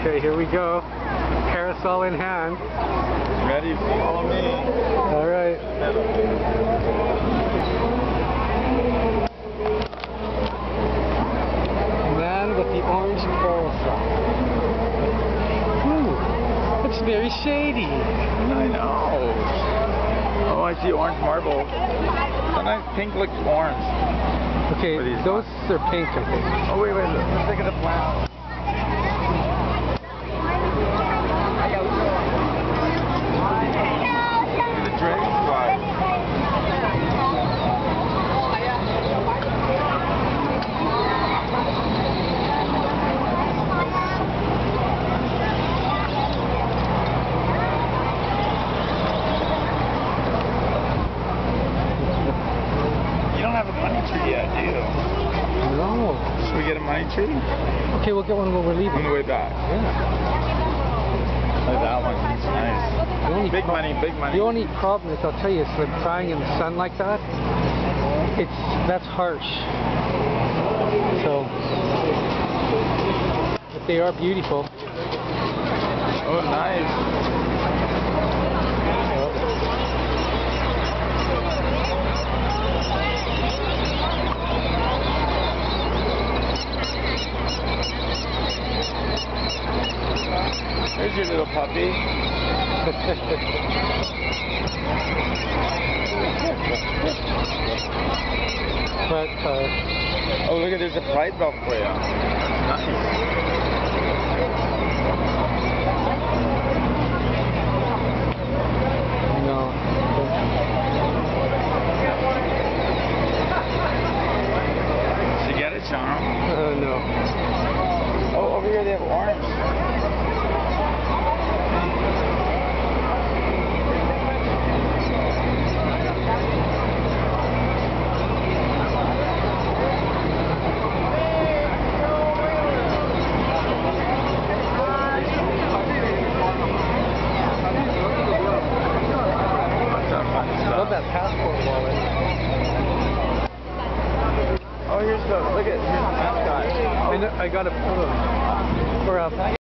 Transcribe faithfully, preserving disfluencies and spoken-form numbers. Okay, here we go. Parasol in hand. Ready? Follow me. All right. Man with the orange parasol. Ooh, it's very shady. I know. Oh, I see orange marble. Sometimes pink looks orange. Okay, those are pink, I think. Oh, wait, wait, look. Let's take it to flower. Okay, we'll get one when we're leaving. On the way back. Yeah. Like that one. It's nice. Big money, big money. The only problem is, I'll tell you, it's like crying in the sun like that. It's, that's harsh. So, but they are beautiful. Oh, nice. There's your little puppy. But, uh, oh, look at, there's a pride belt for you. Nice. No. That passport wallet. Oh, here's the, look at, here's the mascot. Oh. I, know, I got a photo for a